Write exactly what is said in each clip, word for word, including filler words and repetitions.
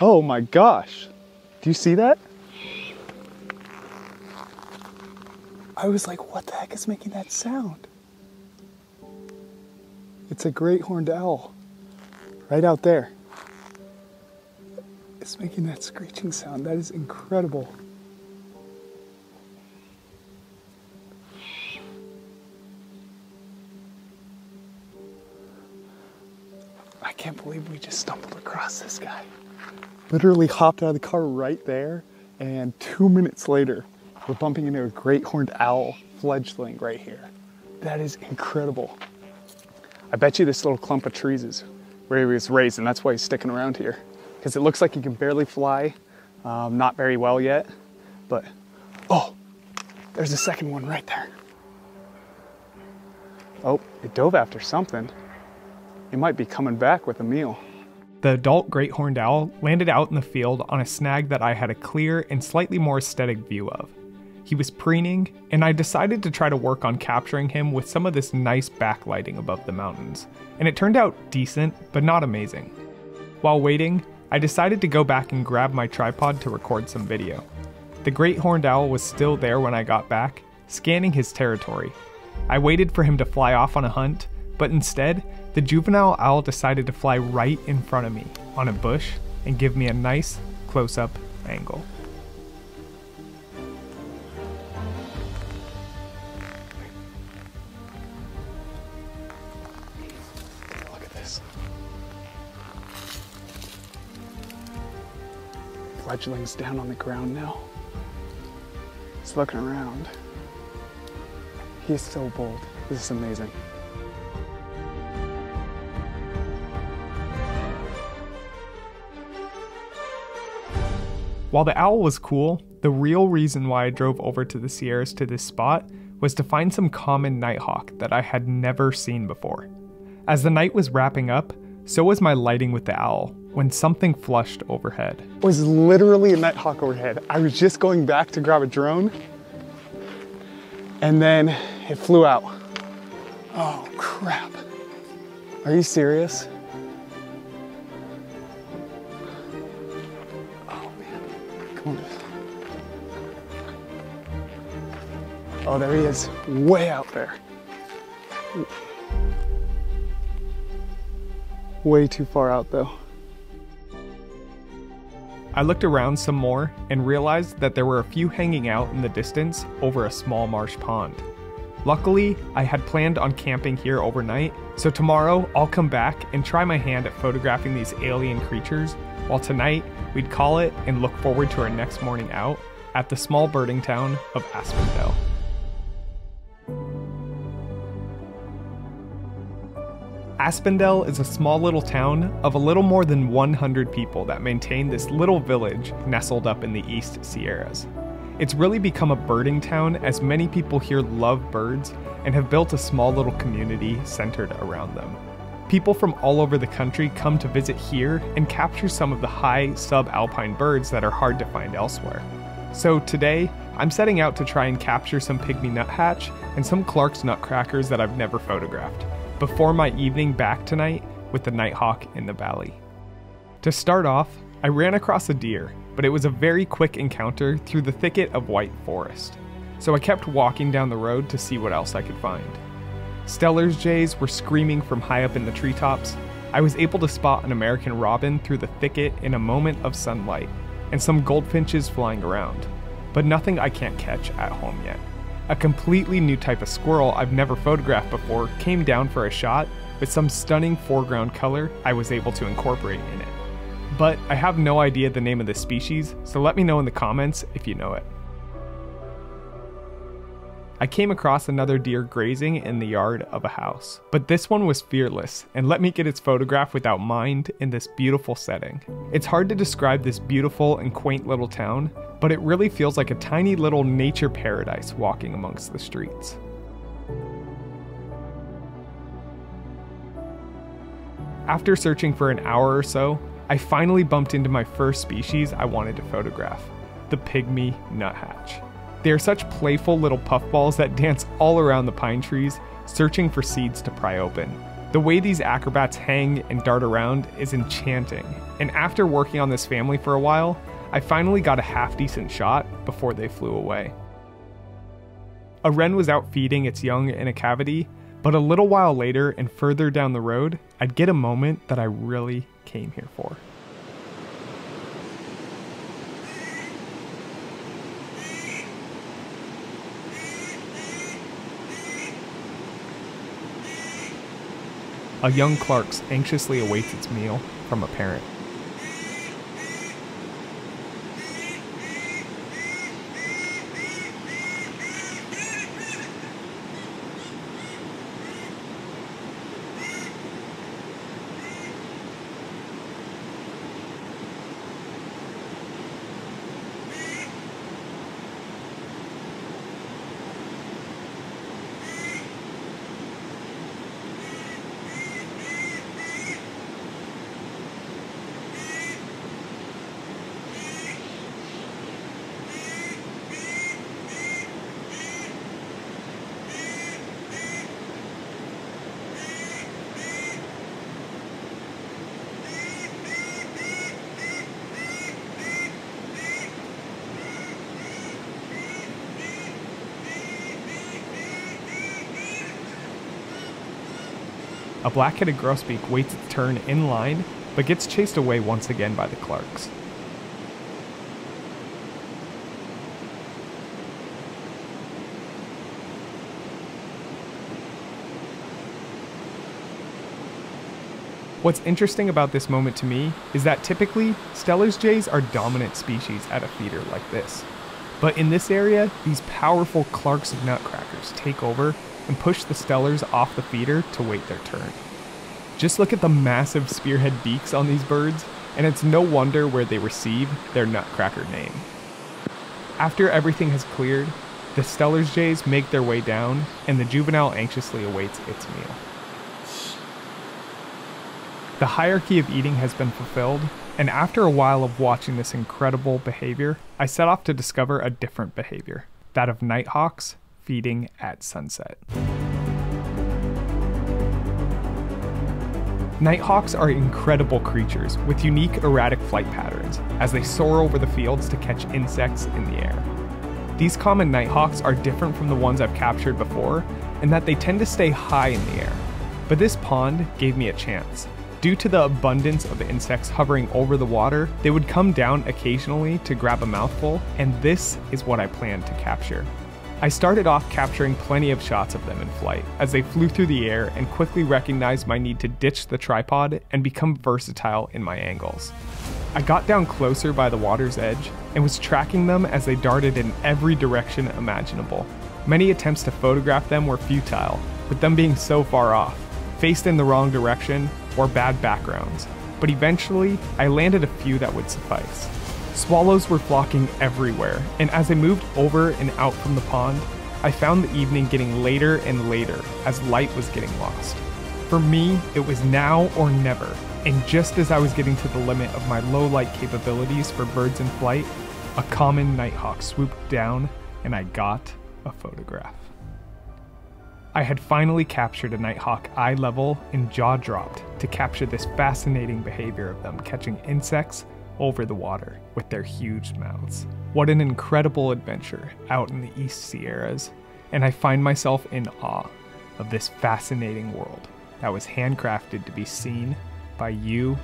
Oh my gosh. Do you see that? I was like, what the heck is making that sound? It's a great horned owl right out there. It's making that screeching sound. That is incredible. I can't believe we just stumbled across this guy. Literally hopped out of the car right there, and two minutes later, we're bumping into a great horned owl fledgling right here. That is incredible. I bet you this little clump of trees is where he was raised, and that's why he's sticking around here. Because it looks like he can barely fly, um, not very well yet, but, oh, there's a second one right there. Oh, it dove after something. It might be coming back with a meal. The adult great horned owl landed out in the field on a snag that I had a clear and slightly more aesthetic view of. He was preening, and I decided to try to work on capturing him with some of this nice backlighting above the mountains, and it turned out decent, but not amazing. While waiting, I decided to go back and grab my tripod to record some video. The great horned owl was still there when I got back, scanning his territory. I waited for him to fly off on a hunt, but instead, the juvenile owl decided to fly right in front of me on a bush and give me a nice close-up angle. Look at this. Fledgling's down on the ground now. He's looking around. He's so bold. This is amazing. While the owl was cool, the real reason why I drove over to the Sierras to this spot was to find some common nighthawk that I had never seen before. As the night was wrapping up, so was my lighting with the owl when something flushed overhead. It was literally a nighthawk overhead. I was just going back to grab a drone, and then it flew out. Oh crap. Are you serious? Oh, there he is, way out there. Way too far out though. I looked around some more and realized that there were a few hanging out in the distance over a small marsh pond. Luckily, I had planned on camping here overnight, so tomorrow I'll come back and try my hand at photographing these alien creatures, while tonight we'd call it and look forward to our next morning out at the small birding town of Aspendell. Aspendell is a small little town of a little more than one hundred people that maintain this little village nestled up in the East Sierras. It's really become a birding town as many people here love birds and have built a small little community centered around them. People from all over the country come to visit here and capture some of the high subalpine birds that are hard to find elsewhere. So today, I'm setting out to try and capture some pygmy nuthatch and some Clark's nutcrackers that I've never photographed, before my evening back tonight with the nighthawk in the valley. To start off, I ran across a deer, but it was a very quick encounter through the thicket of white forest. So I kept walking down the road to see what else I could find. Steller's jays were screaming from high up in the treetops. I was able to spot an American robin through the thicket in a moment of sunlight, and some goldfinches flying around, but nothing I can't catch at home yet. A completely new type of squirrel I've never photographed before came down for a shot with some stunning foreground color I was able to incorporate in it. But I have no idea the name of this species, so let me know in the comments if you know it. I came across another deer grazing in the yard of a house, but this one was fearless and let me get its photograph without mind in this beautiful setting. It's hard to describe this beautiful and quaint little town, but it really feels like a tiny little nature paradise walking amongst the streets. After searching for an hour or so, I finally bumped into my first species I wanted to photograph, the pygmy nuthatch. They are such playful little puffballs that dance all around the pine trees, searching for seeds to pry open. The way these acrobats hang and dart around is enchanting, and after working on this family for a while, I finally got a half-decent shot before they flew away. A wren was out feeding its young in a cavity, but a little while later and further down the road, I'd get a moment that I really came here for. A young Clark's anxiously awaits its meal from a parent. A black-headed grosbeak waits its turn in line, but gets chased away once again by the Clarks. What's interesting about this moment to me is that typically, Steller's jays are dominant species at a feeder like this. But in this area, these powerful Clark's nutcrackers take over and push the Stellers off the feeder to wait their turn. Just look at the massive spearhead beaks on these birds, and it's no wonder where they receive their nutcracker name. After everything has cleared, the Steller's jays make their way down, and the juvenile anxiously awaits its meal. The hierarchy of eating has been fulfilled, and after a while of watching this incredible behavior, I set off to discover a different behavior, that of nighthawks, feeding at sunset. Nighthawks are incredible creatures with unique erratic flight patterns as they soar over the fields to catch insects in the air. These common nighthawks are different from the ones I've captured before in that they tend to stay high in the air, but this pond gave me a chance. Due to the abundance of insects hovering over the water, they would come down occasionally to grab a mouthful, and this is what I planned to capture. I started off capturing plenty of shots of them in flight, as they flew through the air and quickly recognized my need to ditch the tripod and become versatile in my angles. I got down closer by the water's edge and was tracking them as they darted in every direction imaginable. Many attempts to photograph them were futile, with them being so far off, faced in the wrong direction, or bad backgrounds, but eventually I landed a few that would suffice. Swallows were flocking everywhere, and as I moved over and out from the pond, I found the evening getting later and later as light was getting lost. For me, it was now or never, and just as I was getting to the limit of my low light capabilities for birds in flight, a common nighthawk swooped down and I got a photograph. I had finally captured a nighthawk eye level and jaw dropped to capture this fascinating behavior of them catching insects over the water with their huge mouths. What an incredible adventure out in the East Sierras, and I find myself in awe of this fascinating world that was handcrafted to be seen by you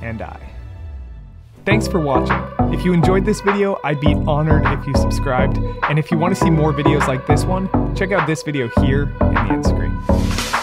and I. Thanks for watching. If you enjoyed this video, I'd be honored if you subscribed, and if you want to see more videos like this one, check out this video here in the end screen.